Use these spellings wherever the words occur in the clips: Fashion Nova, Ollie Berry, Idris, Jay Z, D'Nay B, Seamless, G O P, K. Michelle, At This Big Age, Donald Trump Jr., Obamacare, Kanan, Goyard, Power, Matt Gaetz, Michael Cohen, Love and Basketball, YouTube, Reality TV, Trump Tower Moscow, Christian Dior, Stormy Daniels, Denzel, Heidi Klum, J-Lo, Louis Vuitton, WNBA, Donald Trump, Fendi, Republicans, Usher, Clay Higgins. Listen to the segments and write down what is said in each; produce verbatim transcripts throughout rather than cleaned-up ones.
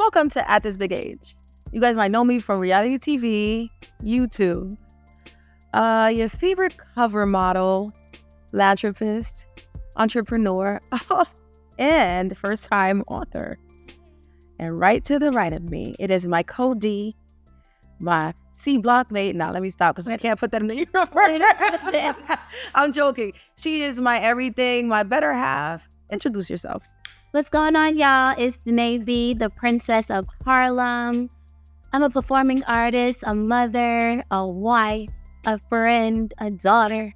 Welcome to At This Big Age. You guys might know me from Reality T V, YouTube, uh, your favorite cover model, philanthropist, entrepreneur, and first-time author. And right to the right of me, it is my co-D, my C block mate. Now let me stop because we can't put that in the universe. I'm joking. She is my everything, my better half. Introduce yourself. What's going on, y'all? It's D'Nay B, the princess of Harlem. I'm a performing artist, a mother, a wife, a friend, a daughter.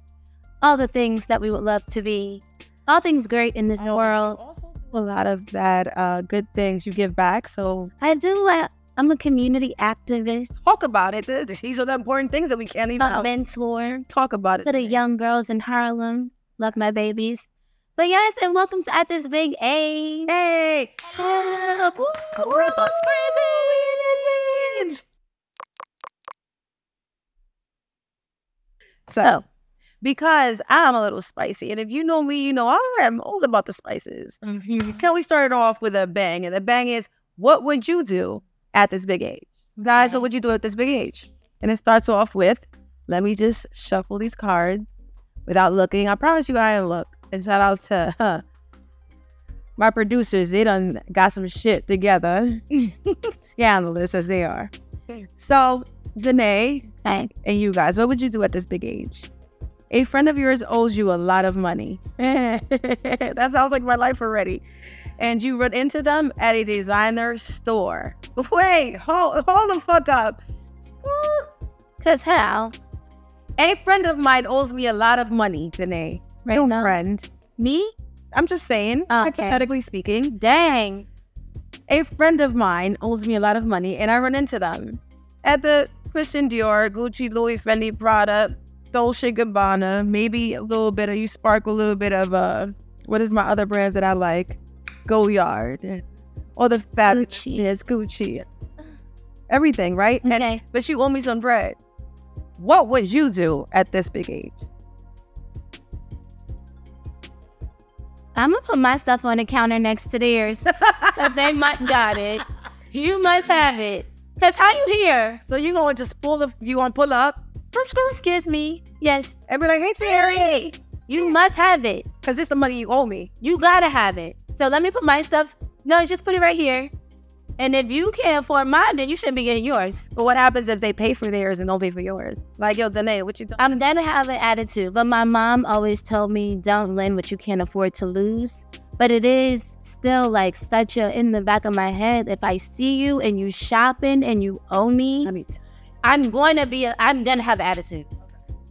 All the things that we would love to be. All things great in this I world. Also do a lot of that uh, good things you give back. So I do. Uh, I'm a community activist. Talk about it. These are the important things that we can't even. A mentor. Talk about it. To the young girls in Harlem. Love my babies. But yes, and welcome to At This Big Age. Hey. Hello. Woo, oh, world oh, crazy. So. Oh. Because I'm a little spicy. And if you know me, you know I am all about the spices. Mm-hmm. Can we start it off with a bang? And the bang is, what would you do at this big age? Guys, what would you do at this big age? And it starts off with, let me just shuffle these cards without looking. I promise you I didn't look. And shout out to huh, my producers. They done got some shit together. Scandalous as they are. So, D'Nay, hey. And you guys, what would you do at this big age? A friend of yours owes you a lot of money. That sounds like my life already. And you run into them at a designer store. Wait, hold, hold the fuck up. Because how? A friend of mine owes me a lot of money, D'Nay. Right no now. Friend. Me? I'm just saying, okay. Hypothetically speaking. Dang. A friend of mine owes me a lot of money and I run into them at the Christian Dior, Gucci, Louis, Fendi, Prada, Dolce and Gabbana, maybe a little bit of, you sparkle a little bit of, uh, what is my other brands that I like? Goyard, all the fabulous Gucci, everything, right? Okay. And, but you owe me some bread. What would you do at this big age? I'm gonna put my stuff on the counter next to theirs, cause they must got it. You must have it, cause how you here? So you gonna just pull the, you gonna pull up? Excuse me. Yes. And be like, hey, Terry. Hey, you yeah. must have it. Because it's the money you owe me. You got to have it. So let me put my stuff. No, just put it right here. And if you can't afford mine, then you shouldn't be getting yours. But what happens if they pay for theirs and don't pay for yours? Like, yo, D'Nay, what you doing? I'm going to have an attitude. But my mom always told me, don't lend what you can't afford to lose. But it is still like such a in the back of my head. If I see you and you shopping and you owe me. I mean, I'm going to be, a, I'm going to have an attitude.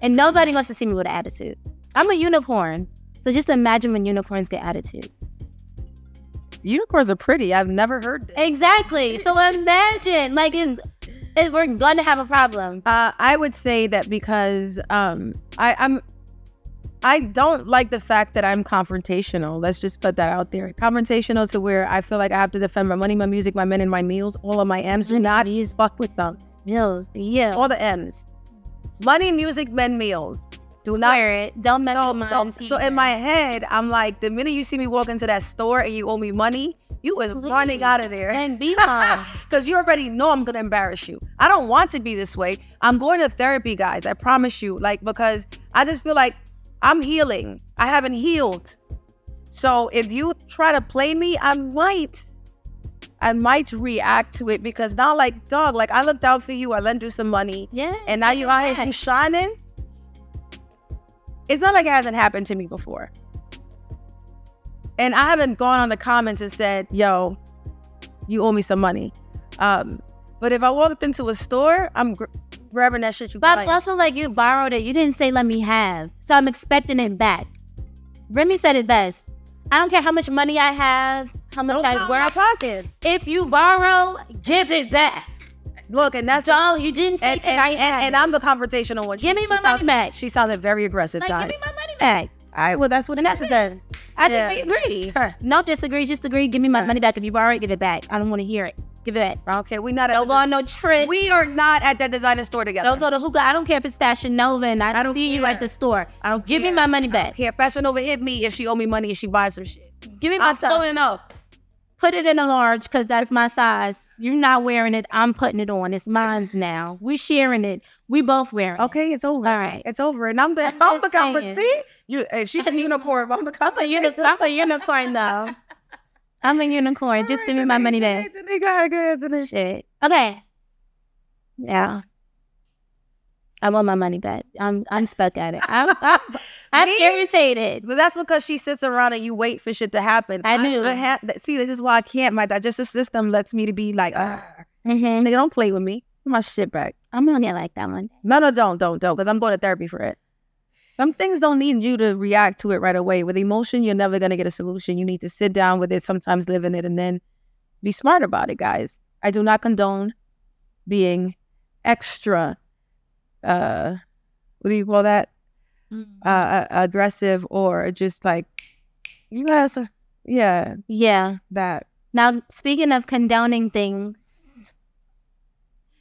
And nobody wants to see me with an attitude. I'm a unicorn. So just imagine when unicorns get attitudes. Unicorns are pretty. I've never heard this. Exactly. So imagine, like, is it, we're going to have a problem. Uh, I would say that because um, I, I'm, I don't like the fact that I'm confrontational. Let's just put that out there. Confrontational to where I feel like I have to defend my money, my music, my men, and my meals. All of my M's. Do not fuck with them. Meals, yeah. All the M's. Money, music, men, meals. Do Square not it. Don't mess so, with mine. So, so in my head, I'm like, the minute you see me walk into that store and you owe me money, you is Please. running out of there. And be mine. Because you already know I'm gonna embarrass you. I don't want to be this way. I'm going to therapy, guys. I promise you. Like, because I just feel like I'm healing. I haven't healed. So if you try to play me, I might. I might react to it because now, like, dog, like, I looked out for you. I lent you some money. Yeah. And now you out here shining. It's not like it hasn't happened to me before. And I haven't gone on the comments and said, yo, you owe me some money. Um, but if I walked into a store, I'm gr grabbing that shit you But buying. Also, like, you borrowed it. You didn't say, let me have. So I'm expecting it back. Remy said it best. I don't care how much money I have. How much Don't I work? Pockets. If you borrow, give it back. Look, and that's all you didn't say. And, and, I and, and I'm the confrontational one. She, give me my money sounded, back. She sounded very aggressive. Like, guys. Give me my money back. All right, well, that's what it is then. I yeah. think we agree. Sure. No disagree, just agree. Give me my yeah. money back. If you borrow it, give it back. I don't want to hear it. Give it back. Okay, we're not. At Don't the, go on no trip. We are not at that designer store together. Don't go to hookah. I don't care if it's Fashion Nova and I, I see care. you at the store. I don't give care. me my money back. Yeah, Fashion Nova hit me if she owe me money and she buys some shit. Give me my I'm stuff. I'm pulling up. put it in a large because that's my size. You're not wearing it. I'm putting it on. It's mine's now. We're sharing it. We both wear it. Okay, it's over. All right. It's over. And I'm the, I'm I'm the conference. See? You, hey, she's a unicorn. I'm the conference. I'm a unicorn, though. I'm a unicorn. All just right, give me my money back. Shit. Okay. Yeah. I want my money back. I'm I'm stuck at it. I'm, I'm, I'm irritated. But that's because she sits around and you wait for shit to happen. I do. I, I ha see, this is why I can't. My digestive system lets me to be like, mm-hmm. Nigga, don't play with me. Get my shit back. I'm going to get like that one. No, no, don't, don't, don't. Because I'm going to therapy for it. Some things don't need you to react to it right away. With emotion, you're never going to get a solution. You need to sit down with it, sometimes live in it, and then be smart about it, guys. I do not condone being extra, uh, what do you call that? Mm-hmm. uh, aggressive or just like, you guys are, yeah. Yeah. That. Now, speaking of condoning things,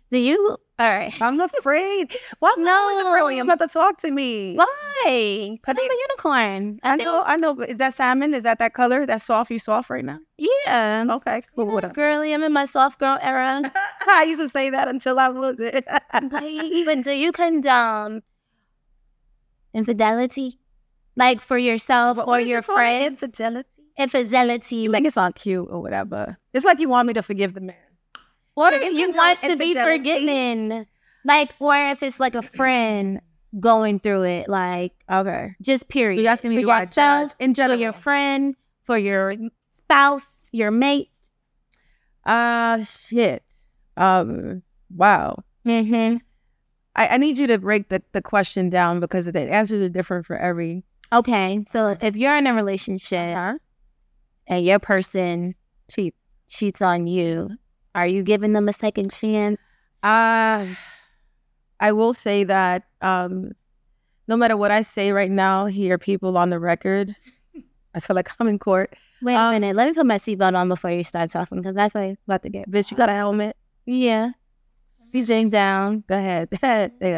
do you... All right. I'm afraid. Why am I always afraid you're about to talk to me? Why? Because I'm a unicorn. I, I know, I know. But is that salmon? Is that that color? That's soft? You soft right now? Yeah. Okay. Cool. You know, girly, I'm in my soft girl era. I used to say that until I wasn't. But do you condone infidelity? Like for yourself what, or what your friends? Infidelity? Infidelity. Like it's not cute or whatever. It's like you want me to forgive the man. Or if you want to be forgiven, like, or if it's like a friend going through it, like, okay, just period. So you're asking me for yourself, in general, for your friend, for your spouse, your mate. Uh, shit. Um, wow. Mm-hmm. I, I need you to break the, the question down because the answers are different for every. Okay, so if you're in a relationship uh-huh. and your person cheats cheats on you. Are you giving them a second chance? Uh, I will say that um, no matter what I say right now, here, people on the record, I feel like I'm in court. Wait um, a minute. Let me put my seatbelt on before you start talking because that's what I'm about to get. Bitch, you got a helmet? Yeah. Sitting down. Go ahead.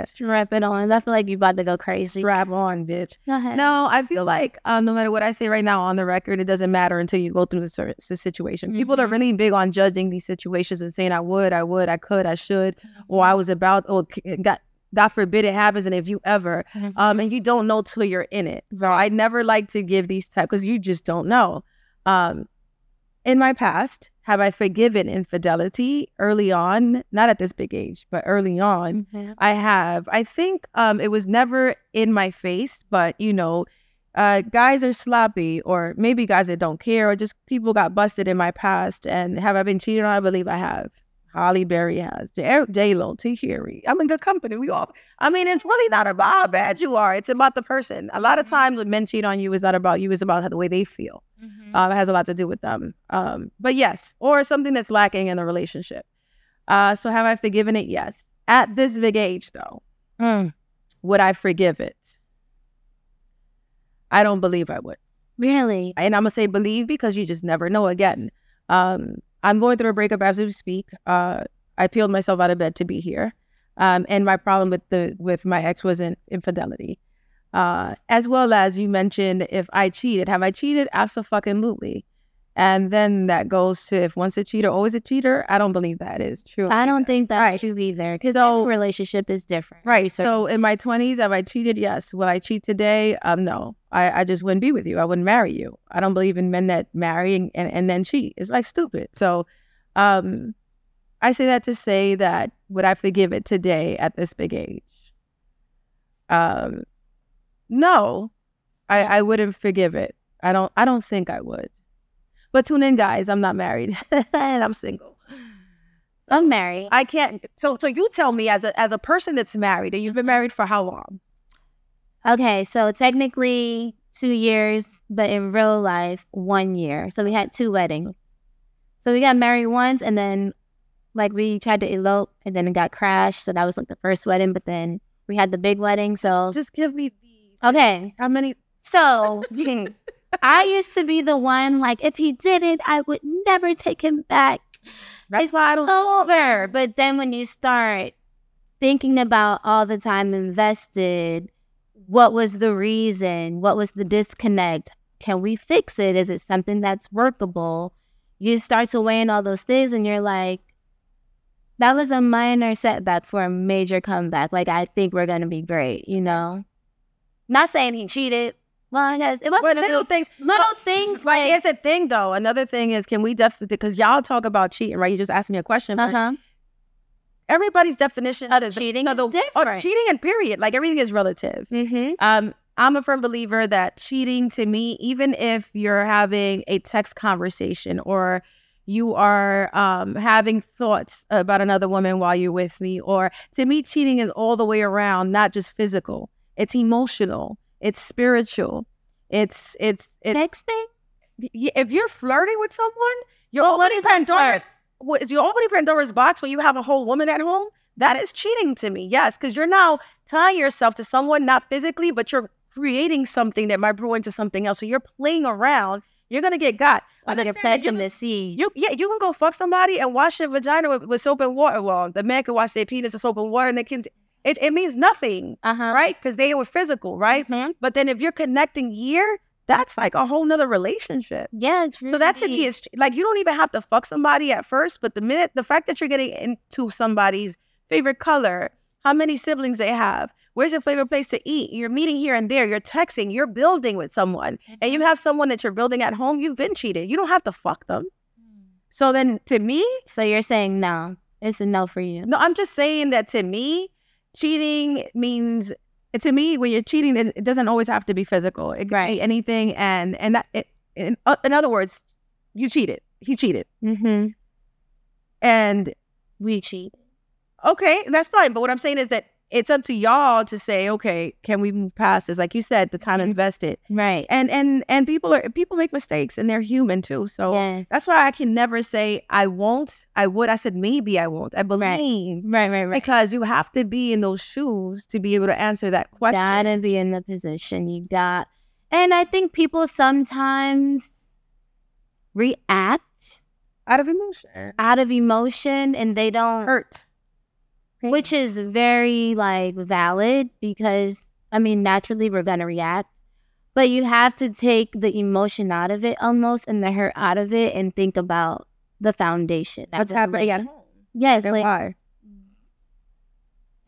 Strap it on. I feel like you're about to go crazy. Strap on, bitch. Go ahead. No, I feel like um, no matter what I say right now on the record, it doesn't matter until you go through the, the situation. Mm-hmm. People are really big on judging these situations and saying, I would, I would, I could, I should, or I was about, or God, God forbid it happens. And if you ever, mm-hmm. um, and you don't know till you're in it. So I never like to give these type because you just don't know. Um, in my past, have I forgiven infidelity early on? Not at this big age, but early on, mm-hmm. I have. I think um, it was never in my face, but, you know, uh, guys are sloppy or maybe guys that don't care or just people got busted in my past. And have I been cheated on? I believe I have. Ollie Berry has. J Lo, Tahiry. I'm in good company. We all. I mean, it's really not about how bad you are. It's about the person. A lot of times when men cheat on you, it's not about you. It's about the way they feel. Mm-hmm. um, it has a lot to do with them. Um, but yes, or something that's lacking in a relationship. Uh, so have I forgiven it? Yes. At this big age, though, mm. would I forgive it? I don't believe I would. Really? And I'm going to say believe because you just never know again. Um, I'm going through a breakup as we speak. Uh, I peeled myself out of bed to be here. Um, and my problem with, the, with my ex was in, infidelity. Uh, as well as you mentioned, if I cheated, have I cheated? Abso-fucking-lutely. And then that goes to if once a cheater, always a cheater. I don't believe that is true. I don't think that's true either. Because every relationship is different. Right. So in my twenties, have I cheated? Yes. Will I cheat today? Um, no. I, I just wouldn't be with you. I wouldn't marry you. I don't believe in men that marry and, and, and then cheat. It's like stupid. So um, I say that to say that would I forgive it today at this big age? Um. No, I, I wouldn't forgive it. I don't I don't think I would. But tune in, guys. I'm not married and I'm single. I'm married. I can't. So so you tell me as a as a person that's married and you've been married for how long? Okay, so technically two years, but in real life, one year. So we had two weddings. So we got married once and then like we tried to elope and then it got crashed. So that was like the first wedding, but then we had the big wedding. So just give me. Okay. How many? So I used to be the one like, if he did it, I would never take him back. That's it's why I don't over. But then when you start thinking about all the time invested, what was the reason? What was the disconnect? Can we fix it? Is it something that's workable? you start to weigh in all those things and you're like, that was a minor setback for a major comeback. Like, I think we're going to be great, you know? Not saying he cheated. Well, I guess it wasn't well, little good, things. Little well, things. Right. Like, it's a thing, though. Another thing is, can we definitely, because y'all talk about cheating, right? You just asked me a question. Uh-huh. Everybody's definition of is, cheating so the, is different. Cheating and period. Like, everything is relative. Mm-hmm. Um, I'm a firm believer that cheating, to me, even if you're having a text conversation or you are um, having thoughts about another woman while you're with me, or to me, cheating is all the way around, not just physical. It's emotional. It's spiritual. It's, it's, it's. Texting? If you're flirting with someone, you're, well, opening Pandora's, you're opening Pandora's box when you have a whole woman at home. That is cheating to me, yes, because you're now tying yourself to someone, not physically, but you're creating something that might brew into something else. So you're playing around. You're going to get got. Like you, you, yeah, you can go fuck somebody and wash their vagina with, with soap and water. Well, the man can wash their penis with soap and water, and it can, it, it means nothing, uh-huh. right? Because they were physical, right? Mm-hmm. But then if you're connecting year, that's like a whole nother relationship. Yeah, it's really so that to me is, like, you don't even have to fuck somebody at first, but the minute, the fact that you're getting into somebody's favorite color, how many siblings they have, where's your favorite place to eat? You're meeting here and there. You're texting. You're building with someone. And you have someone that you're building at home. You've been cheated. You don't have to fuck them. So then to me... So you're saying no. It's a no for you. No, I'm just saying that to me, cheating means... To me, when you're cheating, it doesn't always have to be physical. It can be anything. And, and that, it, in, uh, in other words, you cheated. He cheated. Mm-hmm. And... We cheat. Okay, that's fine. But what I'm saying is that it's up to y'all to say, okay, can we move past this? Like you said, the time invested, right? And and and people are people make mistakes, and they're human too. So yes. That's why I can never say I won't, I would. I said maybe I won't. I believe, right, right, right, right. Because you have to be in those shoes to be able to answer that question. Gotta be in the position you got. And I think people sometimes react out of emotion, out of emotion, and they don't hurt. Which is very, like, valid because, I mean, naturally we're going to react. But you have to take the emotion out of it almost and the hurt out of it and think about the foundation. What's happening at home? Yes. Like, why?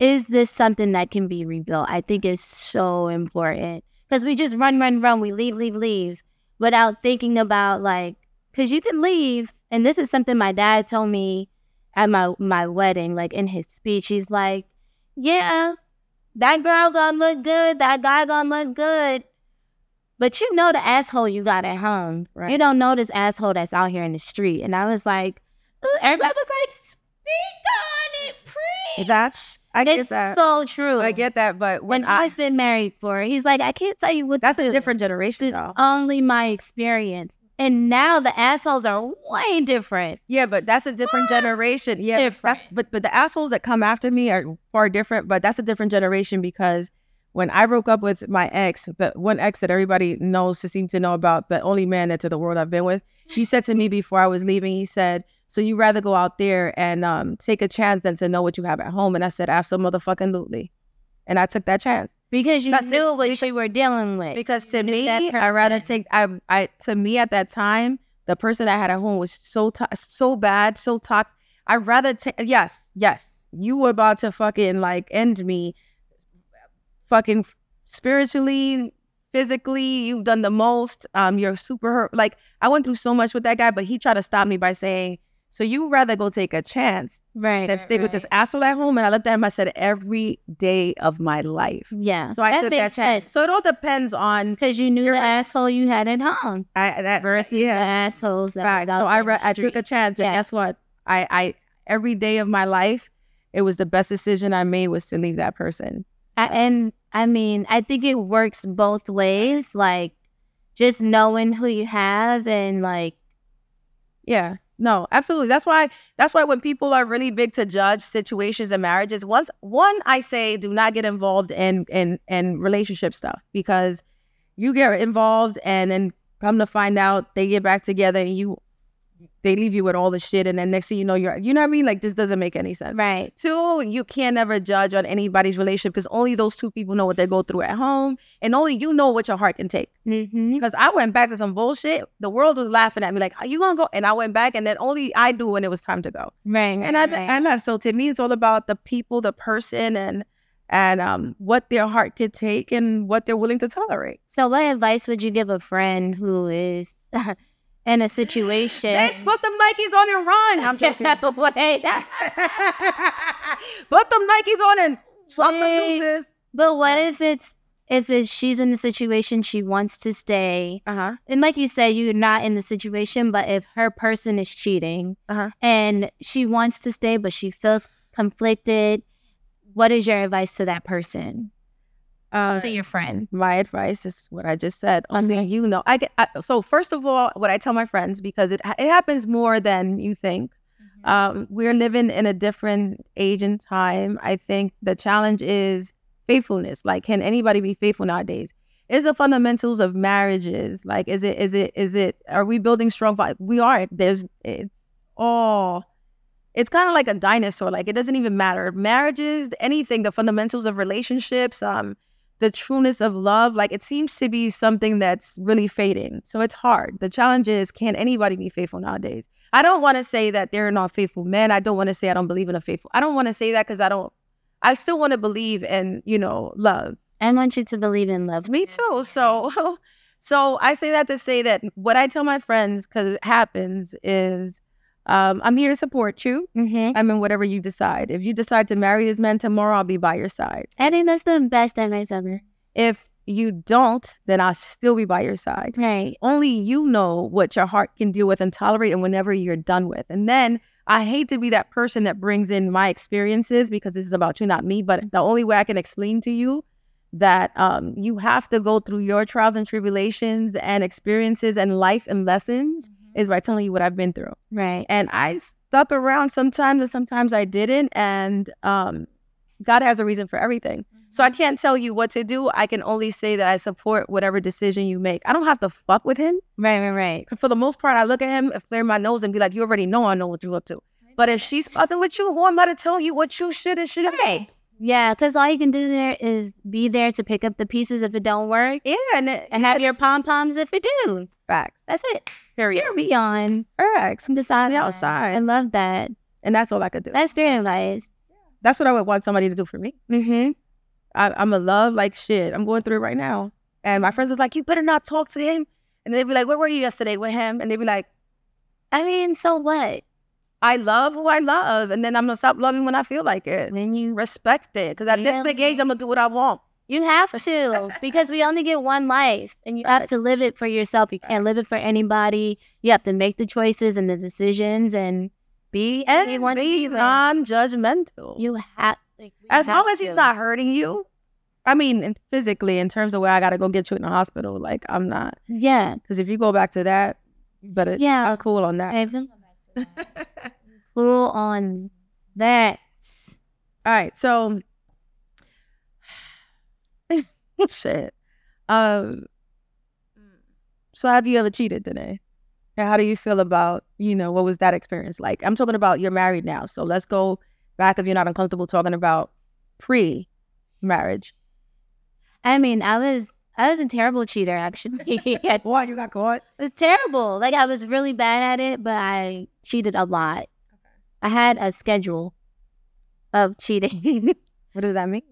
Is this something that can be rebuilt? I think it's so important because we just run, run, run. We leave, leave, leave without thinking about, like, because you can leave. And this is something my dad told me at my, my wedding, like in his speech, he's like, yeah, that girl gonna look good, that guy gonna look good. But you know the asshole you got at home. Right. You don't know this asshole that's out here in the street. And I was like, everybody was like, speak on it, preach. That's, I get it's that. It's so true. I get that, but when and I... he's been married for it, he's like, I can't tell you what that's to do. That's a different generation, though. It's only my experience. And now the assholes are way different. Yeah, but that's a different far generation. Yeah, different. That's, but but the assholes that come after me are far different. But that's a different generation because when I broke up with my ex, the one ex that everybody knows to seem to know about, the only man that's in the world I've been with, he said to me before I was leaving, he said, "So you rather go out there and um, take a chance than to know what you have at home?" And I said, "Absolutely." And I took that chance. Because you That's knew it. what you were dealing with. Because to me, I rather take. I, I to me at that time, the person I had at home was so so bad, so toxic. I rather take. Yes, yes, you were about to fucking like end me, fucking spiritually, physically. You've done the most. Um, you're super hurt. Like I went through so much with that guy, but he tried to stop me by saying, "So you rather go take a chance right, than stick right. with this asshole at home?" And I looked at him, I said, every day of my life. Yeah. So I that took that chance. Sense. So it all depends on... Because you knew the asshole you had at home I, that, versus yeah. the assholes that right. was out So I, re I took a chance. Yeah. And guess what? I, I every day of my life, it was the best decision I made was to leave that person. I, and I mean, I think it works both ways. Like, just knowing who you have and like... Yeah. No, absolutely. That's why that's why when people are really big to judge situations and marriages, once one, I say do not get involved in in in relationship stuff because you get involved and then come to find out they get back together and you they leave you with all the shit, and then next thing you know, you're, you know what I mean? Like, this doesn't make any sense. Right. Two, you can't ever judge on anybody's relationship because only those two people know what they go through at home, and only you know what your heart can take. Because mm-hmm. I went back to some bullshit. The world was laughing at me like, are you going to go? And I went back, and then only I do when it was time to go. Right. And I, right. I left. So to me, it's all about the people, the person, and and um, what their heart could take and what they're willing to tolerate. So what advice would you give a friend who is... in a situation. Bitch, put them Nikes on and run. I'm joking. Wait. Put them Nikes on and fuck them deuces. But what if it's, if it's, she's in the situation, she wants to stay. Uh-huh. And like you said, you're not in the situation, but if her person is cheating uh-huh. and she wants to stay, but she feels conflicted, what is your advice to that person? Uh, to your friend. My advice is what I just said. Only okay. you know. I get I, so first of all, what I tell my friends, because it it happens more than you think. Mm-hmm. Um, we're living in a different age and time. I think the challenge is faithfulness. Like, can anybody be faithful nowadays? Is the fundamentals of marriages like? Is it? Is it? Is it? Are we building strong? We are. There's. It's all. Oh, it's kind of like a dinosaur. Like, it doesn't even matter. Marriages, anything, the fundamentals of relationships. Um. The trueness of love, like, it seems to be something that's really fading. So it's hard. The challenge is, can anybody be faithful nowadays? I don't want to say that they're not faithful men. I don't want to say I don't believe in a faithful. I don't want to say that because I don't, I still want to believe in, you know, love. I want you to believe in love. Me too. So, so I say that to say that what I tell my friends, because it happens, is um, I'm here to support you. Mm-hmm. I mean, whatever you decide. If you decide to marry this man tomorrow, I'll be by your side. I think that's the best advice ever. If you don't, then I'll still be by your side. Right. Only you know what your heart can deal with and tolerate, and whenever you're done with. And then I hate to be that person that brings in my experiences, because this is about you, not me. But the only way I can explain to you that um, you have to go through your trials and tribulations and experiences and life and lessons is by telling you what I've been through. Right. And I stuck around sometimes, and sometimes I didn't. And um, God has a reason for everything. Mm-hmm. So I can't tell you what to do. I can only say that I support whatever decision you make. I don't have to fuck with him. Right, right, right. For the most part, I look at him, flare my nose, and be like, you already know I know what you're up to. Right. But if she's fucking with you, who am I to tell you what you should and shouldn't right. do? Yeah, because all you can do there is be there to pick up the pieces if it don't work. Yeah. And, it, and have yeah. your pom-poms if it do. Facts. That's it. Period. Cheer me on. Facts. I'm beside me outside. I love that. And that's all I could do. That's great advice. That's what I would want somebody to do for me. Mm-hmm. I, I'm a love like shit. I'm going through it right now. And my friends is like, you better not talk to him. And they'd be like, where were you yesterday with him? And they'd be like, I mean, so what? I love who I love, and then I'm gonna stop loving when I feel like it. When you respect it, because at yeah. this big age, I'm gonna do what I want. You have to, because we only get one life, and you right. have to live it for yourself. You right. can't live it for anybody. You have to make the choices and the decisions, and be and anyone be non-judgmental. You have, like, as have long as to. He's not hurting you. I mean, physically, in terms of where I gotta go get you in the hospital. Like, I'm not. Yeah. Because if you go back to that, you better. Yeah. I'm cool on that. I've cool on that. All right, so shit. Um, so have you ever cheated, D'Nay? And how do you feel about, you know, what was that experience like? I'm talking about you're married now, so let's go back if you're not uncomfortable talking about pre-marriage. I mean, I was. I was a terrible cheater, actually. Why? You got caught? It was terrible. Like, I was really bad at it, but I cheated a lot. Okay. I had a schedule of cheating. What does that mean?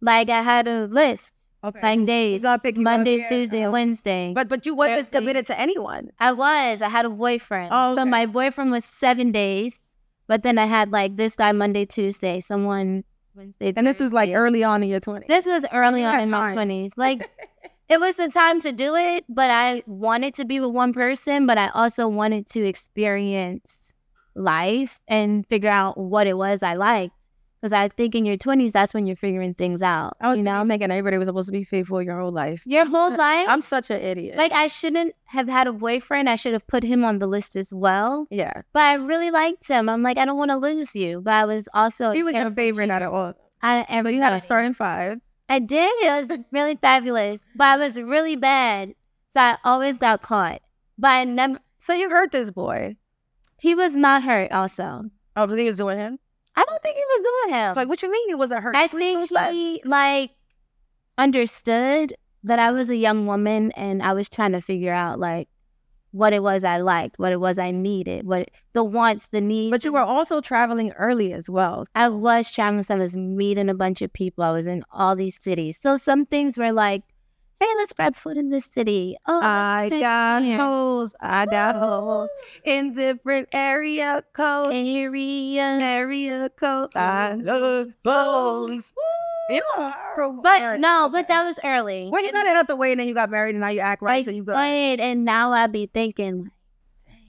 Like, I had a list. Okay. Like, days. Pick Monday, up Tuesday, uh-huh. Wednesday. But but you wasn't Thursday. Committed to anyone. I was. I had a boyfriend. Oh, okay. So my boyfriend was seven days, but then I had, like, this guy Monday, Tuesday, someone Wednesday, Thursday. And this was, like, early on in your twenties. This was early on in time. My twenties. Like... It was the time to do it, but I wanted to be with one person, but I also wanted to experience life and figure out what it was I liked. Because I think in your twenties, that's when you're figuring things out. I was you know? thinking everybody was supposed to be faithful your whole life. Your whole life? I'm such an idiot. Like, I shouldn't have had a boyfriend. I should have put him on the list as well. Yeah. But I really liked him. I'm like, I don't want to lose you. But I was also... He was your favorite out of all. Out of so you had a starting five. I did. It was really fabulous, but I was really bad, so I always got caught. But I never. So you hurt this boy? He was not hurt also. Oh, because he was doing him? I don't think he was doing him. It's like, what you mean he wasn't hurt? I think he, like, understood that I was a young woman and I was trying to figure out, like, what it was I liked, what it was I needed, what it, the wants, the needs. But you were also traveling early as well. I was traveling. So I was meeting a bunch of people. I was in all these cities. So some things were like, hey, let's grab food in this city. Oh, I got here. holes. I Ooh. got holes in different area codes. Area. Area codes. I love holes. Yeah. But no, but that was early. Well, you got it out the way and then you got married and now you act right. I so you go. And now I be thinking, dang, damn,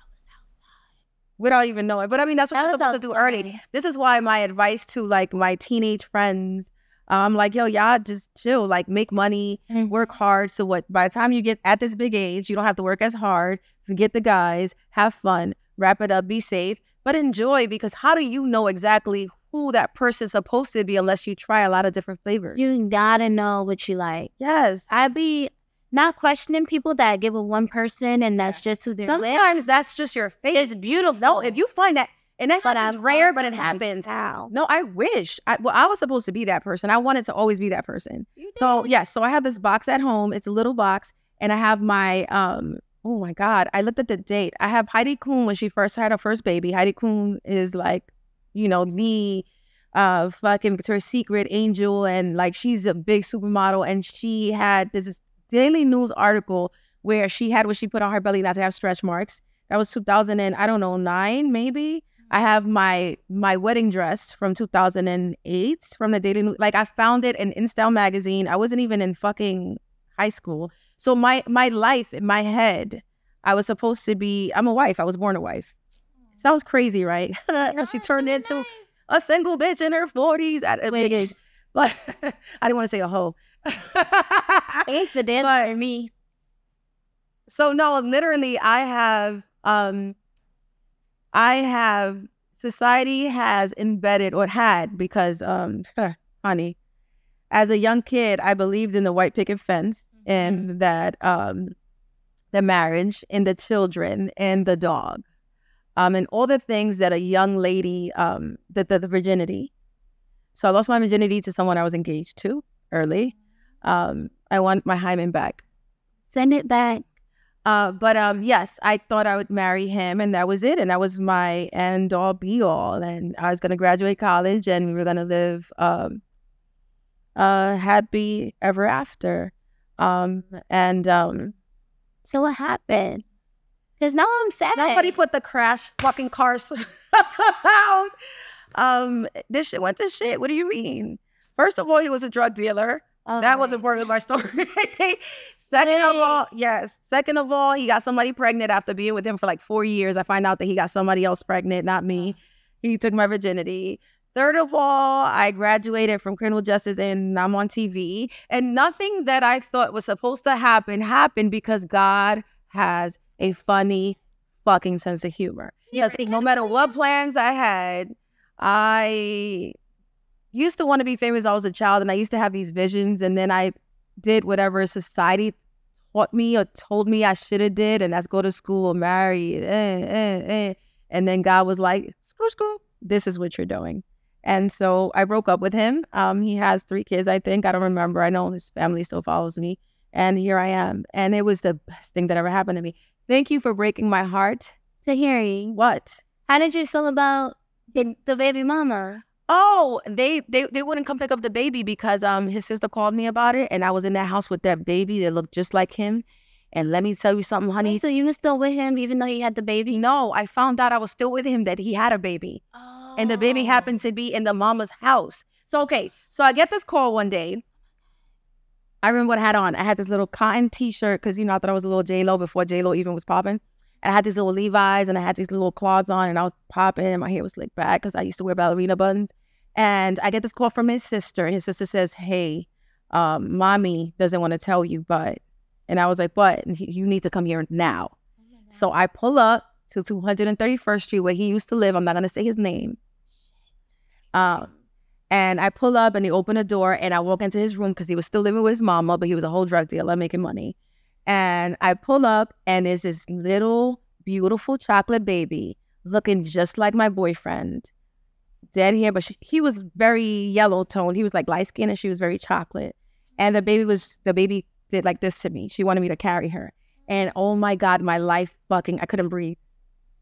I was outside. Without even knowing. But I mean, that's what I you're supposed outside. to do early. This is why my advice to like my teenage friends, I'm um, like, yo, y'all just chill, like make money, mm-hmm. work hard. So what, by the time you get at this big age, you don't have to work as hard. Forget the guys, have fun, wrap it up, be safe, but enjoy, because how do you know exactly who that person's supposed to be unless you try a lot of different flavors? You gotta know what you like. Yes. I'd be not questioning people that I give with one person and that's yeah. just who they're Sometimes with. Sometimes that's just your face. It's beautiful. No, if you find that, and that but happens I'm rare, but it happens. How? No, I wish. I, well, I was supposed to be that person. I wanted to always be that person. You did. So, yes. Yeah, so I have this box at home. It's a little box. And I have my, um, oh my God, I looked at the date. I have Heidi Klum when she first had her first baby. Heidi Klum is like, you know, the uh, fucking Victoria's Secret angel, and like she's a big supermodel, and she had this Daily News article where she had what she put on her belly not to have stretch marks. That was two thousand and I don't know, nine maybe. I have my my wedding dress from two thousand eight from the Daily News. Like I found it in InStyle magazine. I wasn't even in fucking high school. So my my life in my head, I was supposed to be, I'm a wife. I was born a wife. Sounds crazy, right? No, she turned really into nice. a single bitch in her forties at a big age. But I didn't want to say a hoe. It's the dance but, for me. So no, literally, I have, um, I have society has embedded or had because, um, honey, as a young kid, I believed in the white picket fence mm-hmm. and that um, the marriage and the children and the dog. Um, and all the things that a young lady, um, the, the, the virginity. So I lost my virginity to someone I was engaged to early. Um, I want my hymen back. Send it back. Uh, but um, yes, I thought I would marry him and that was it. And that was my end all be all. And I was going to graduate college and we were going to live um, uh, happy ever after. Um, and um, so what happened? Because now I'm sad. Somebody put the crash fucking cars out. Um, this shit went to shit. What do you mean? First of all, he was a drug dealer. Oh, that right. wasn't part of my story. Second really? of all, yes. Second of all, he got somebody pregnant after being with him for like four years. I find out that he got somebody else pregnant, not me. He took my virginity. Third of all, I graduated from criminal justice and I'm on T V. And nothing that I thought was supposed to happen happened because God has a funny fucking sense of humor. Because no matter what plans I had, I used to want to be famous. I was a child and I used to have these visions, and then I did whatever society taught me or told me I should have did, and that's go to school, marry, eh, eh, eh. And then God was like, screw, screw, this is what you're doing. And so I broke up with him. Um, he has three kids, I think. I don't remember. I know his family still follows me. And here I am. And it was the best thing that ever happened to me. Thank you for breaking my heart. Tahiry. What? How did you feel about the, the baby mama? Oh, they, they they wouldn't come pick up the baby because um his sister called me about it, and I was in that house with that baby that looked just like him. And let me tell you something, honey. Wait, so you were still with him even though he had the baby? No, I found out I was still with him that he had a baby. Oh. And the baby happened to be in the mama's house. So, okay, so I get this call one day. I remember what I had on. I had this little cotton t-shirt because, you know, I thought I was a little J-Lo before J-Lo even was popping. And I had these little Levi's and I had these little clogs on and I was popping and my hair was slicked back because I used to wear ballerina buttons. And I get this call from his sister. And his sister says, hey, um, mommy doesn't want to tell you, but. And I was like, but you need to come here now. Oh, so I pull up to two hundred thirty-first street where he used to live. I'm not going to say his name. Um. And I pull up and they open a door and I walk into his room because he was still living with his mama, but he was a whole drug dealer making money. And I pull up and there's this little beautiful chocolate baby, looking just like my boyfriend. Dead hair, but she, he was very yellow toned. He was like light skin and she was very chocolate. And the baby was, the baby did like this to me. She wanted me to carry her. And oh my God, my life fucking, I couldn't breathe.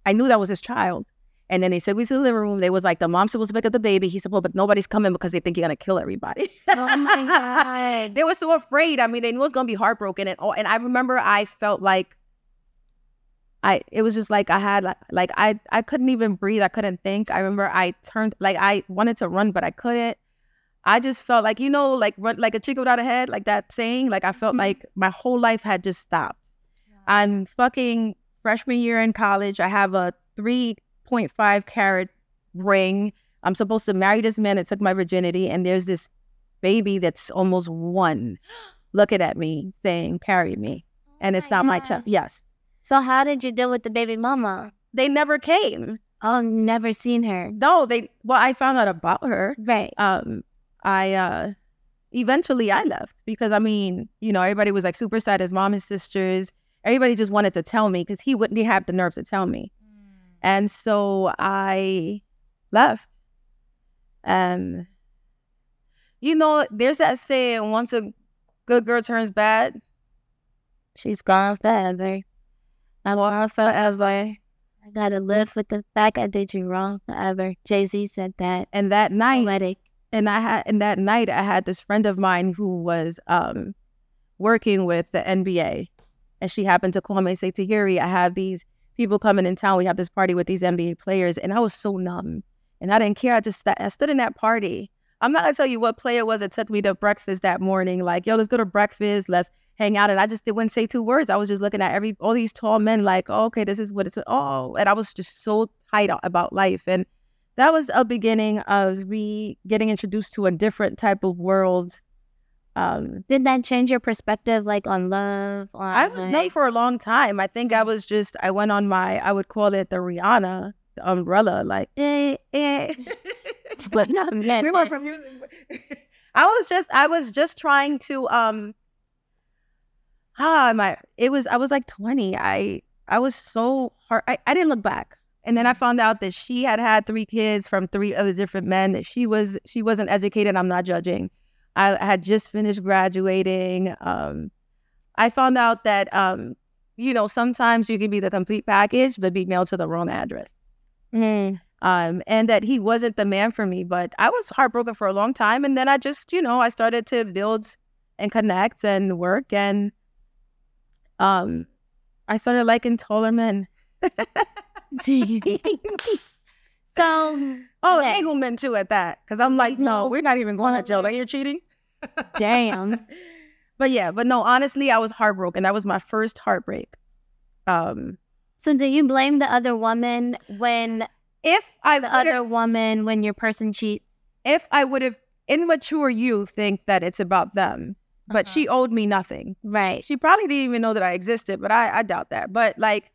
I knew that was his child. And then they said, we to the living room. They was like, the mom's supposed to pick up the baby. He said, well, but nobody's coming because they think you're going to kill everybody. Oh my God. They were so afraid. I mean, they knew it was going to be heartbroken. And all, and I remember I felt like, I, it was just like I had, like, like I, I couldn't even breathe. I couldn't think. I remember I turned, like I wanted to run, but I couldn't. I just felt like, you know, like run, like a chicken without a head, like that saying, like I felt mm-hmm. like my whole life had just stopped. Yeah. I'm fucking freshman year in college. I have a three, point five carat ring. I'm supposed to marry this man that took my virginity, and there's this baby that's almost one looking at me saying, carry me. Oh, and it's not gosh. my child. Yes. So how did you deal with the baby mama? They never came. Oh, never seen her. No, they, well, I found out about her. Right. Um, I, uh, eventually I left because I mean, you know, everybody was like super sad, his mom, his sisters, everybody just wanted to tell me because he wouldn't have the nerve to tell me. And so I left. And, you know, there's that saying, once a good girl turns bad, she's gone forever. I'm gone forever. I got to live with the fact I did you wrong forever. Jay Z said that. And that night, poetic. and I had, and that night I had this friend of mine who was um, working with the N B A. And she happened to call me and say, Tahiry, I have these people coming in town. We have this party with these N B A players. And I was so numb. And I didn't care. I just st I stood in that party. I'm not going to tell you what player it was that took me to breakfast that morning. Like, yo, let's go to breakfast. Let's hang out. And I just didn't say two words. I was just looking at every all these tall men like, oh, okay, this is what it's. Oh, and I was just so tight about life. And that was a beginning of me getting introduced to a different type of world. Um, Did that change your perspective, like on love? On, I was like... numb for a long time. I think I was just, I went on my, I would call it the Rihanna, the umbrella, like, eh, eh. But no, we were from music. I was just, I was just trying to, um, ah, my, it was, I was like twenty. I, I was so hard. I, I didn't look back. And then I found out that she had had three kids from three other different men, that she was, she wasn't educated. I'm not judging. I had just finished graduating. Um, I found out that, um, you know, sometimes you can be the complete package, but be mailed to the wrong address. Mm. Um, and that he wasn't the man for me, but I was heartbroken for a long time. And then I just, you know, I started to build and connect and work. And um, I started liking taller men. So, oh, okay. Engelman too at that, because I'm like, no, we're not even going to jail. Like, you're cheating. Damn. But yeah, but no, honestly, I was heartbroken. That was my first heartbreak. Um, so, do you blame the other woman when, if I the other woman when your person cheats? If I would have, immature you think that it's about them, but uh-huh. she owed me nothing. Right. She probably didn't even know that I existed, but I, I doubt that. But like.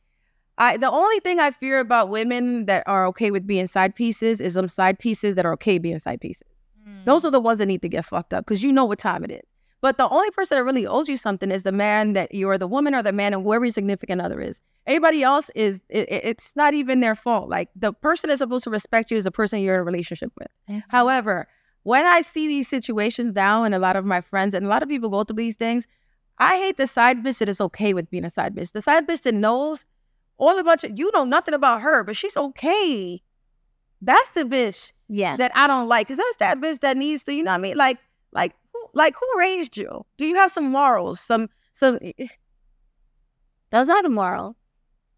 I, the only thing I fear about women that are okay with being side pieces is some side pieces that are okay being side pieces. Mm. Those are the ones that need to get fucked up because you know what time it is. But the only person that really owes you something is the man that you're, the woman or the man, and whoever your significant other is. Everybody else is, it, it's not even their fault. Like the person that's supposed to respect you is the person you're in a relationship with. Mm-hmm. However, when I see these situations now, and a lot of my friends and a lot of people go through these things, I hate the side bitch that is okay with being a side bitch. The side bitch that knows all about you, you know nothing about her, but she's okay. That's the bitch yeah. that I don't like. Because that's that bitch that needs to, you know what I mean? Like, like, who, like who raised you? Do you have some morals? Some, some. Those are the morals.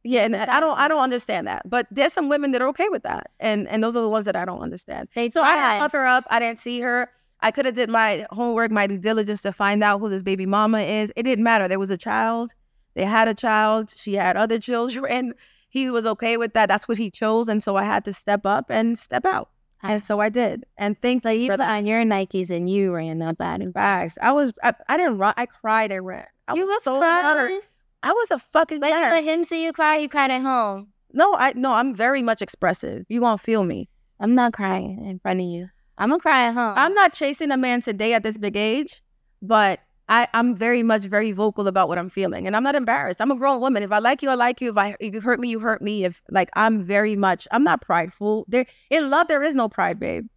Yeah, and exactly. I don't, I don't understand that. But there's some women that are okay with that. And and those are the ones that I don't understand. They so tried. I didn't fuck her up. I didn't see her. I could have did my homework, my due diligence to find out who this baby mama is. It didn't matter. There was a child. They had a child. She had other children. He was okay with that. That's what he chose. And so I had to step up and step out. Huh. And so I did. And thanks for that. So you put on your Nikes and you ran up out of bags. I was, I, I didn't run. I cried and ran. I you was so crying? I was a fucking mess. But you let him see you cry, you cried at home. No, I, no, I'm very much expressive. You gonna feel me. I'm not crying in front of you. I'm gonna cry at home. I'm not chasing a man today at this big age, but I, I'm very much very vocal about what I'm feeling, and I'm not embarrassed. I'm a grown woman. If I like you, I like you. If I if you hurt me, you hurt me. If like I'm very much, I'm not prideful. There in love, there is no pride, babe.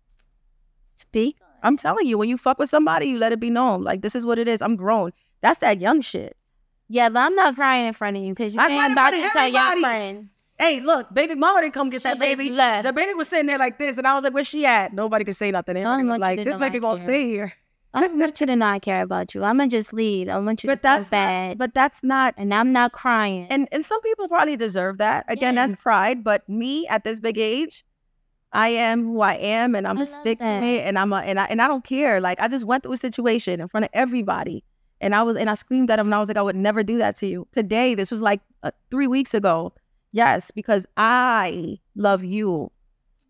Speak. I'm telling you, when you fuck with somebody, you let it be known. Like this is what it is. I'm grown. That's that young shit. Yeah, but I'm not crying in front of you because you ain't about to tell your friends. Hey, look, baby mama didn't come get that baby. Left. The baby was sitting there like this, and I was like, "Where's she at?" Nobody could say nothing. Everybody was like, "This baby gonna stay here." I want you to not care about you. I'm gonna just leave. I want you but to that's feel bad. Not, but that's not. And I'm not crying. And and some people probably deserve that. Again, yes. That's pride. But me at this big age, I am who I am, and I'm stick to it. And I'm a, and I and I don't care. Like I just went through a situation in front of everybody, and I was and I screamed at him, and I was like, I would never do that to you. Today, this was like uh, three weeks ago. Yes, because I love you.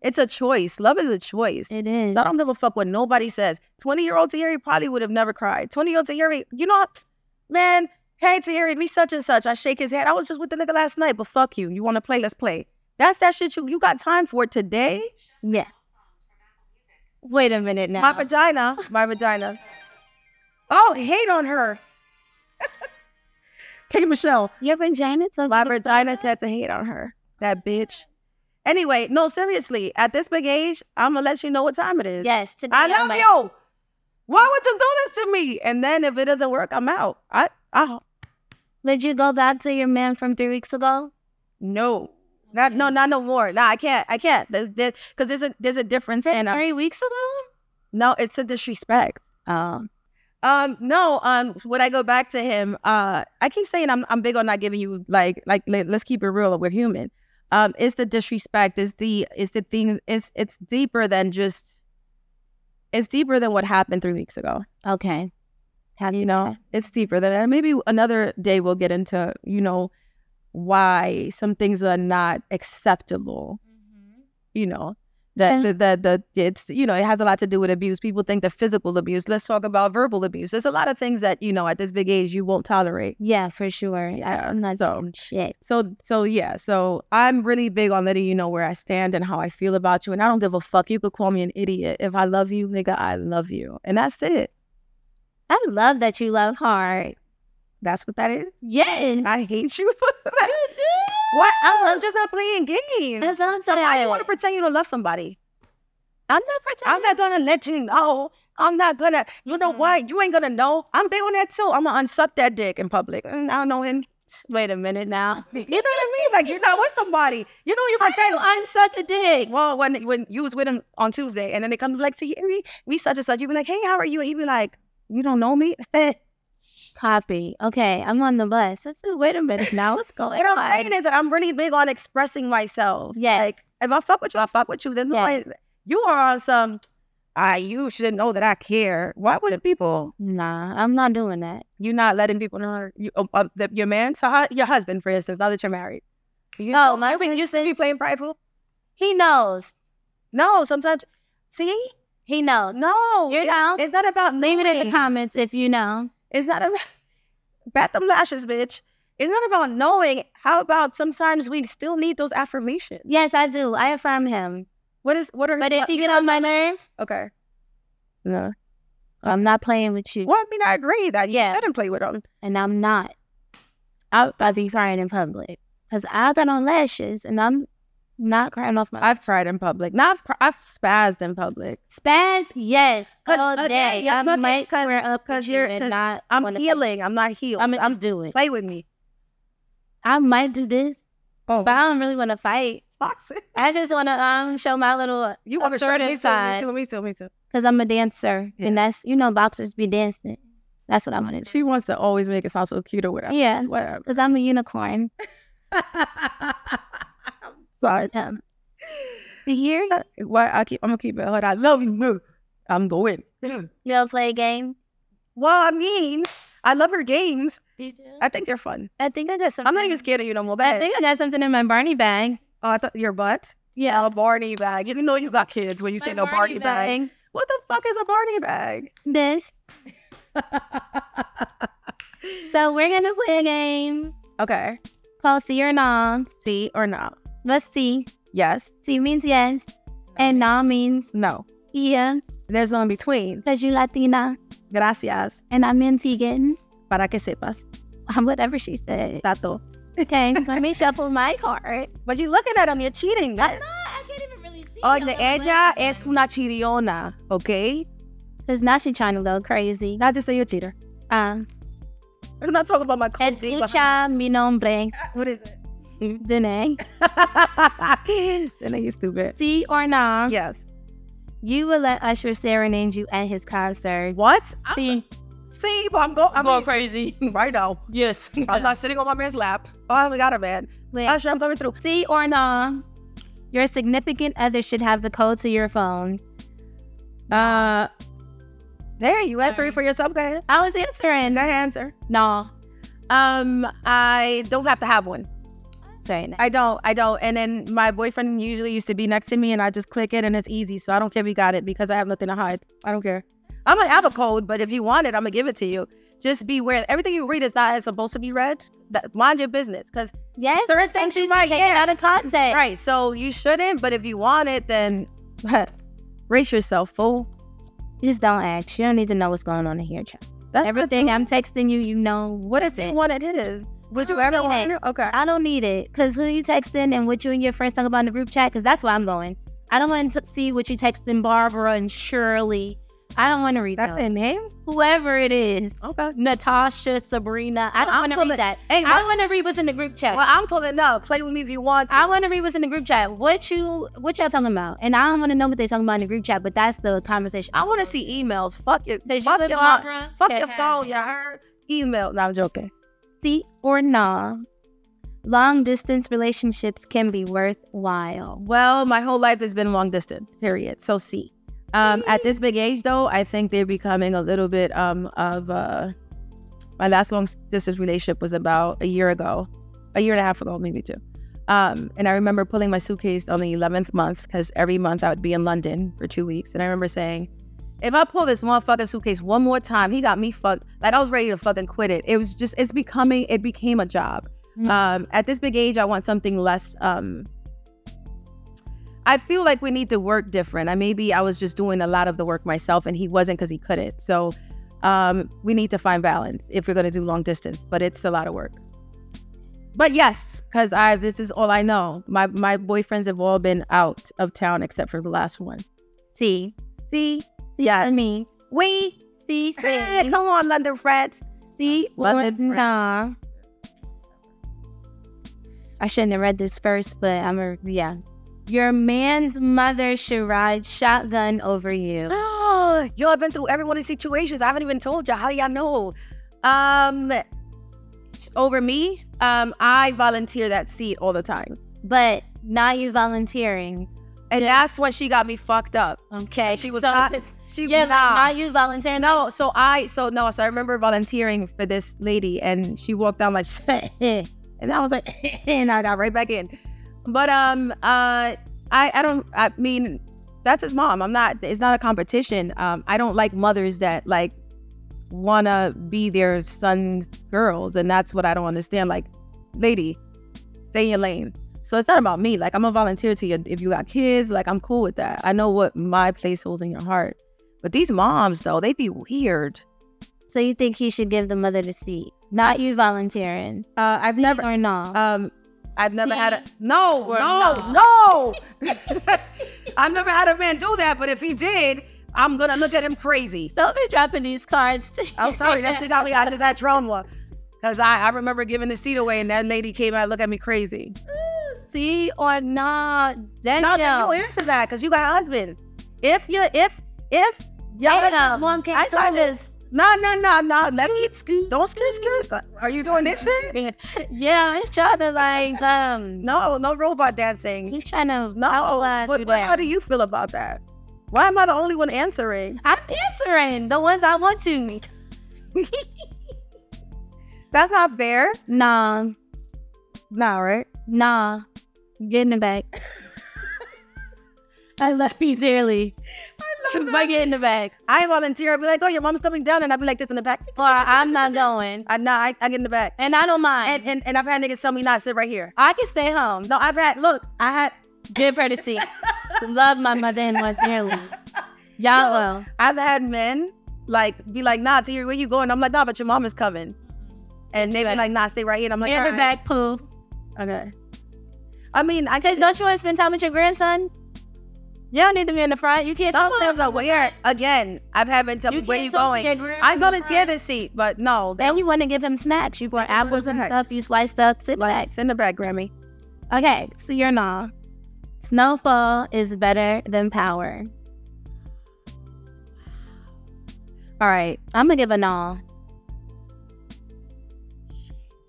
It's a choice. Love is a choice. It is. So I don't give a fuck what nobody says. twenty-year-old Tahiry probably would have never cried. twenty-year-old Tahiry, you know, man, hey, Tahiry, me such and such. I shake his hand. I was just with the nigga last night, but fuck you. You want to play? Let's play. That's that shit you, you got time for today? Yeah. Wait a minute now. My vagina. My vagina. Oh, hate on her. K. Michelle. Your vagina? My vagina said to hate on her. That bitch. Anyway, no, seriously, at this big age, I'm going to let you know what time it is. Yes. Today I love I'm you. Like, why would you do this to me? And then if it doesn't work, I'm out. I, I. Did you go back to your man from three weeks ago? No. Not, no, not no more. No, I can't. I can't. There's, there's, cause there's a, there's a difference. From in a, three weeks ago? No, it's a disrespect. Oh. Um, no, um, would I go back to him? Uh, I keep saying I'm, I'm big on not giving you like, like, let's keep it real. We're human. Um, it's the disrespect. It's the it's the thing. It's it's deeper than just. It's deeper than what happened three weeks ago. Okay, have you know? It's deeper than that. Maybe another day we'll get into you know why some things are not acceptable. Mm-hmm. You know that okay. the, the the it's you know it has a lot to do with abuse. People think the physical abuse. Let's talk about verbal abuse. There's a lot of things that you know at this big age you won't tolerate. Yeah, for sure. Yeah. I'm not so shit. So so yeah. So I'm really big on letting you know where I stand and how I feel about you. And I don't give a fuck. You could call me an idiot. If I love you, nigga, I love you. And that's it. I love that you love hard. That's what that is. Yes. I hate you for that. You do. What? I'm, I'm just not playing games. That's what I'm saying. So why do you want to pretend you don't love somebody? I'm not pretending. I'm not gonna let you know. I'm not gonna. You know mm-hmm. what? You ain't gonna know. I'm big on that too. I'm gonna unsuck that dick in public. I don't know him. Wait a minute now. You know what I mean? Like you're not with somebody. You know you pretend. I unsuck the dick. Well, when when you was with him on Tuesday, and then they come like to Tahiry, we such and such. You be like, hey, how are you? And you be like, you don't know me. Copy. Okay, I'm on the bus. I said, wait a minute now. What's going on? What I'm saying is that I'm really big on expressing myself. Yes. Like if I fuck with you, I fuck with you. There's no yes. way. You are on some, I, you should know that I care. Why wouldn't people? Nah, I'm not doing that. You're not letting people know you, uh, uh, the, your man, so her, your husband, for instance, now that you're married. You no, still, my husband used to be playing prideful. He knows. No, sometimes, see? He knows. No. You it, know? It's not about leave knowing. It in the comments if you know. It's not about, bat them lashes, bitch. It's not about knowing. How about sometimes we still need those affirmations? Yes, I do. I affirm him. What is what are but his, if you get on my nerves, okay, no, I'm not playing with you. Well, I mean, I agree that you yeah. shouldn't play with them, and I'm not. I'll be crying in public because I got on lashes, and I'm not crying off my. I've lashes. Cried in public. Now I've, I've spazzed in public. Spaz, yes, all okay, day. Yeah, I okay, might square up because you're you not. I'm healing. Play. I'm not healed. I'm, I'm doing. Play with me. I might do this, oh. but I don't really want to fight. Toxic. I just want to um show my little you want to show me side. Too, me too, me too, me too. Because I'm a dancer, yeah. and that's you know boxers be dancing. That's what I want to do. She wants to always make it sound so cute or whatever. Yeah, whatever. Because I'm a unicorn. I'm sorry. Yeah. See here. Why I keep? I'm gonna keep it. Hold on. I love you. I'm going. You don't play a game. Well, I mean. I love her games. You do? I think they're fun. I think I got something. I'm not even scared of you no more. I think I got something in my Barney bag. Oh, I thought your butt? Yeah. A Barney bag. You know you got kids when you my say no Barney, Barney bag. bag. What the fuck is a Barney bag? This. So we're going to play a game. Okay. Called See or Nah. See or Nah. Let's see. Yes. See means yes. No and means. Nah means. No. Yeah. There's no in between. Because you Latina. Gracias. And I'm Nancy Gittin. Para que sepas. Whatever she said. Tato. Okay, let me shuffle my card. But you're looking at them, you're cheating. That's... I'm not, I can't even really see. Oye, ella es una chiriona, okay? Because now she's trying to go crazy. Not just say you're a cheater. Um, I'm not talking about my code. Escucha mi nombre. What is it? D'Nay. D'Nay, you stupid. See or nah? Yes. You will let Usher serenade you at his concert. What? See. See, but I'm, go I'm going mean, crazy right now. Yes. I'm not sitting on my man's lap. Oh, I haven't got a man. Wait. Usher, I'm coming through. See or nah? Your significant other should have the code to your phone. Uh, there, you answering right. for yourself, go ahead. I was answering. Go ahead, answer. No. Um, I don't have to have one. Sorry, no. I don't, I don't. And then my boyfriend usually used to be next to me and I just click it and it's easy. So I don't care if you got it because I have nothing to hide. I don't care. I'm gonna have a code, but if you want it, I'm gonna give it to you. Just be aware. Everything you read is not as supposed to be read. That, mind your business, because yes, certain things you might get out of context. Right. So you shouldn't. But if you want it, then brace yourself, fool. You just don't ask. You don't need to know what's going on in here, child. That's everything I'm texting you. You know what is it? What it is. Would you ever want it? Okay. I don't need it, because who you texting and what you and your friends talk about in the group chat, because that's where I'm going. I don't want to see what you texting Barbara and Shirley. I don't want to read that's those. Their names? Whoever it is. Okay. Natasha, Sabrina. I don't want to read that. Hey, I want to read what's in the group chat. Well, I'm pulling up. Play with me if you want to. I want to read what's in the group chat. What you, what y'all talking about? And I don't want to know what they're talking about in the group chat, but that's the conversation. I want to see emails. Fuck your, fuck you your, Barbara, fuck your phone. You heard? Email. No, I'm joking. See or nah? Long distance relationships can be worthwhile. Well, my whole life has been long distance, period. So see. Um, at this big age, though, I think they're becoming a little bit um, of... Uh, my last long-distance relationship was about a year ago. A year and a half ago, maybe two. Um, and I remember pulling my suitcase on the eleventh month because every month I would be in London for two weeks. And I remember saying, if I pull this motherfucking suitcase one more time, he got me fucked. Like, I was ready to fucking quit it. It was just... It's becoming... It became a job. Mm-hmm. um, at this big age, I want something less... Um, I feel like we need to work different. I maybe I was just doing a lot of the work myself and he wasn't because he couldn't. So um, we need to find balance if we're going to do long distance, but it's a lot of work. But yes, because I this is all I know. My my boyfriends have all been out of town except for the last one. See. See. See yes. for me. We. See. See. Hey, come on, London France. See. London nah. I shouldn't have read this first, but I'm a, yeah. Your man's mother should ride shotgun over you. Oh, yo, I've been through every one of these situations. I haven't even told y'all. How do y'all know? Um, over me, um, I volunteer that seat all the time. But not you volunteering. And just... that's when she got me fucked up. Okay. She was so not. She yeah, nah. like not you volunteering. No, so I, so no, so I remember volunteering for this lady and she walked down like, and I was like, and I got right back in. But um, uh, I I don't I mean that's his mom. I'm not. It's not a competition. Um, I don't like mothers that like wanna be their son's girls, and that's what I don't understand. Like, lady, stay in your lane. So it's not about me. Like, I'm a volunteer to you. If you got kids, like I'm cool with that. I know what my place holds in your heart. But these moms though, they be weird. So you think he should give the mother the seat, not you volunteering? Uh, I've seat never or no. Um. I've never See? had a no, no, no. no. I've never had a man do that, but if he did, I'm gonna look at him crazy. Don't be dropping these cards. Too. I'm sorry, that shit got me. I just had trauma because I, I remember giving the seat away, and that lady came out and looked at me crazy. Ooh, see or not? Daniel. No, then you answer that because you got a husband. If you, if, if y'all mom came I tried this. No, no, no, no. Let's keep scoot. Don't scoot, scoot. Are you doing this shit? Yeah, he's trying to like um. No, no robot dancing. He's trying to no. Outlaw but, but how do you feel about that? Why am I the only one answering? I'm answering the ones I want to. That's not fair. Nah, nah, right? Nah, get in the back. I love you dearly. I get in the back. I volunteer. I'd be like, oh, your mom's coming down. And I'd be like this in the back. Or I'm not going. I nah, I, I get in the back. And I don't mind. And, and and I've had niggas tell me not sit right here. I can stay home. No, I've had, look, I had. Give her the seat. Love my mother and my dearly. Y'all well. I've had men like be like, nah, Tahiry, where you going? I'm like, nah, but your mom is coming. And they be like, nah, stay right here. And I'm like, all right. Back, Pooh. Okay. I mean, I guess, don't you want to spend time with your grandson? You don't need to be in the front. You can't talk to them. Sometimes weird. Again, I've had been telling where you going. I go to Tiana's seat, but no. Then you want to give him snacks. You bought apples and stuff. You sliced up. Sit back. Sit in the back, Grammy. Okay, so you're not. Snowfall is better than Power. All right. I'm going to give a no.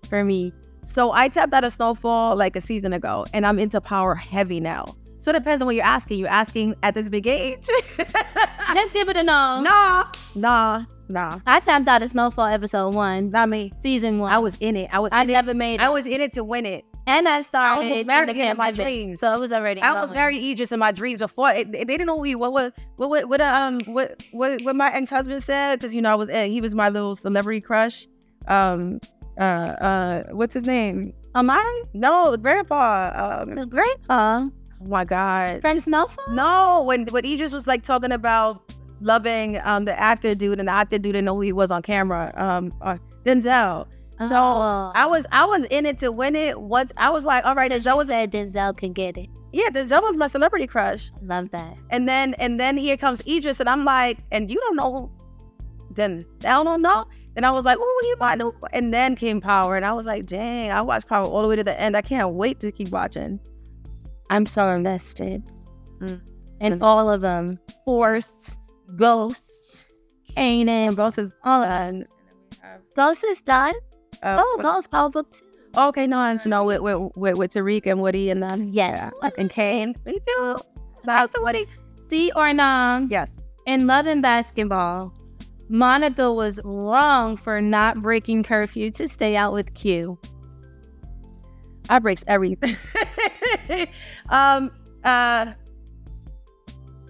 For me. So I tapped out of Snowfall like a season ago, and I'm into Power heavy now. So it depends on what you're asking. You're asking at this big age? Just give it a no. Nah. Nah. Nah. I tapped out of Snowfall episode one. Not me. Season one. I was in it. I was I in never it. made it. I was in it to win it. And I started I almost married in, him in my dreams. So it was already I almost married Idris in my dreams before. It, it, they didn't know we, what what what what um what what, what my ex-husband said, because you know I was he was my little celebrity crush. Um uh uh what's his name? Amari? No, grandpa. Um the grandpa. Oh my God. From Snowfall? No, when when Idris was like talking about loving um the actor dude, and the actor dude didn't know who he was on camera. Um uh, Denzel. So oh. I was I was in it to win it. Once I was like, all right, Denzel was said Denzel can get it. Yeah, Denzel was my celebrity crush. Love that. And then and then here comes Idris, and I'm like, and you don't know who Denzel don't know. Then I was like, oh, he might know. And then came Power, and I was like, dang, I watched Power all the way to the end. I can't wait to keep watching. I'm so invested. Mm. And mm. all of them. Force, Ghosts, Kanan. Ghost is all done. Ghost is done. Uh, oh, Ghost Power Book two. Okay, no, and no, with with with, with Tariq and Woody and them. Yes. Yeah, and Kane. Me too. Shout out to Woody. See or nah? Yes. In Love and Basketball, Monica was wrong for not breaking curfew to stay out with Q. I breaks everything. um. Uh.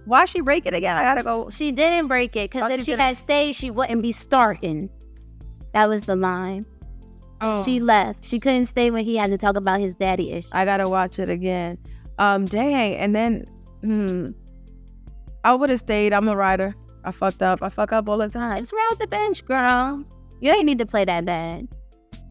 Why she break it again? I gotta go. She didn't break it because oh, if she, she had stayed, she wouldn't be starting. That was the line. Oh. She left. She couldn't stay when he had to talk about his daddy issues. I gotta watch it again. Um, dang. And then, hmm, I would have stayed. I'm a writer. I fucked up. I fuck up all the time. It's around the bench, girl. You ain't need to play that bad.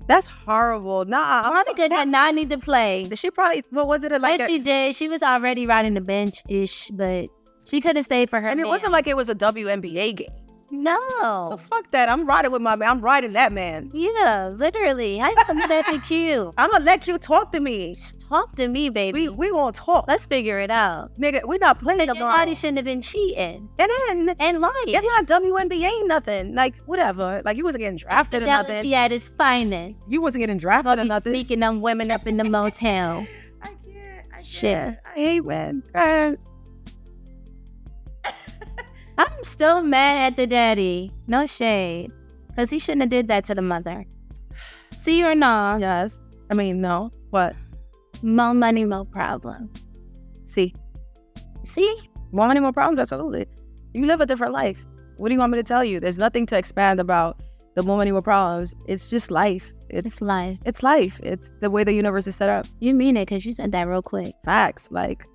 That's horrible. Nah, Monica did not need to play. She probably. What was it like? Yes, she did. She was already riding the bench ish, but she could have stayed for her. And it man. wasn't like it was a W N B A game. No. So fuck that. I'm riding with my man. I'm riding that man. Yeah, literally. I ain't coming at you. I'm gonna let you talk to me. Talk to me, baby. We we won't talk. Let's figure it out, nigga. We're not playing. Your body shouldn't have been cheating. And then and lying. It's not W N B A nothing. Like whatever. Like you wasn't getting drafted or nothing. Yeah, at its finest. You wasn't getting drafted or nothing. Sneaking them women up in the motel. I can't. I can't. Shit. I hate when. Uh, I'm still mad at the daddy. No shade. Because he shouldn't have did that to the mother. See or no? Yes. I mean, no. What? More money, more problems. See. See? More money, more problems? Absolutely. You live a different life. What do you want me to tell you? There's nothing to expand about the more money, more problems. It's just life. It's, it's life. It's life. It's the way the universe is set up. You mean it because you said that real quick. Facts. Like...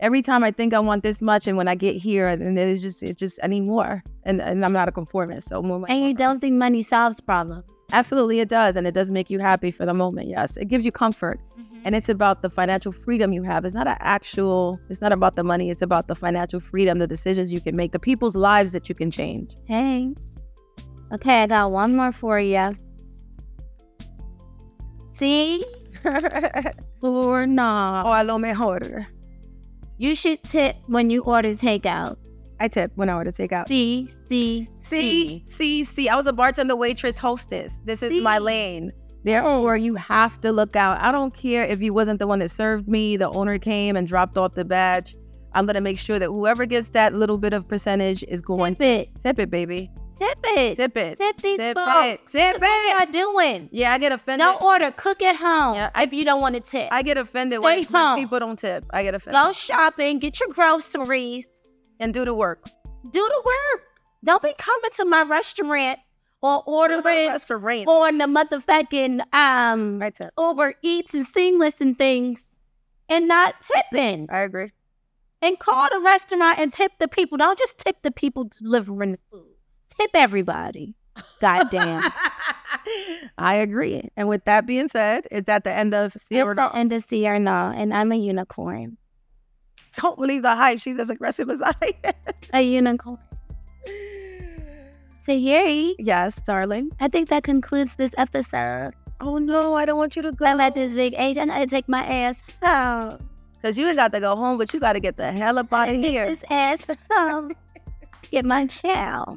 Every time I think I want this much, and when I get here, and then it's just, it's just I need more, and and I'm not a conformist, so more. And you don't think money solves problems? Absolutely, it does, and it does make you happy for the moment. Yes, it gives you comfort, mm-hmm. and it's about the financial freedom you have. It's not an actual. It's not about the money. It's about the financial freedom, the decisions you can make, the people's lives that you can change. Hey, okay, I got one more for you. See or not? Oh, a lo mejor. You should tip when you order takeout. I tip when I order takeout. C, C, C. C, C, C. I was a bartender, waitress, hostess. This C. is my lane. Therefore, you have to look out. I don't care if you wasn't the one that served me. The owner came and dropped off the badge. I'm going to make sure that whoever gets that little bit of percentage is going to. Tip it. Tip it, baby. Tip it. Tip it. Tip these Tip folks. It. Tip it. What y'all doing? Yeah, I get offended. Don't order. Cook at home yeah, I, if you don't want to tip. I get offended Stay when home. people don't tip. I get offended. Go shopping. Get your groceries. And do the work. Do the work. Don't be coming to my restaurant or ordering restaurant. on the motherfucking um, right Uber Eats and Seamless and things and not tipping. I agree. And call the restaurant and tip the people. Don't just tip the people delivering the food. Tip everybody. Goddamn. I agree. And with that being said, is that the end of Sierra? It's the end of Sierra, no. And I'm a unicorn. Don't believe the hype. She's as aggressive as I am. A unicorn. Tahiry. Yes, darling. I think that concludes this episode. Oh, no. I don't want you to go. I'm at this big age. I gotta take my ass home. Because you ain't got to go home, but you got to get the hell up out of here. Take this ass home. Get my chow.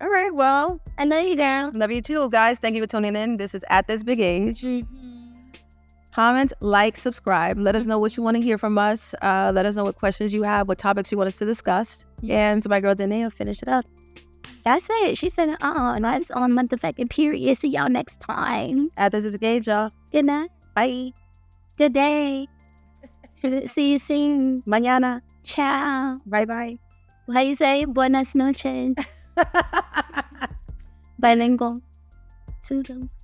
All right, well. I love you, girl. Love you, too, guys. Thank you for tuning in. This is At This Big Age. Mm-hmm. Comment, like, subscribe. Let us know what you want to hear from us. Uh, let us know what questions you have, what topics you want us to discuss. And to my girl, D'Nay, finish it up. That's it. She said, uh-uh, and that's on motherfucking period. See y'all next time. At This Big Age, y'all. Good night. Bye. Good day. See you soon. Mañana. Ciao. Bye-bye. How you say? Buenas noches. Bilingual. Toodles.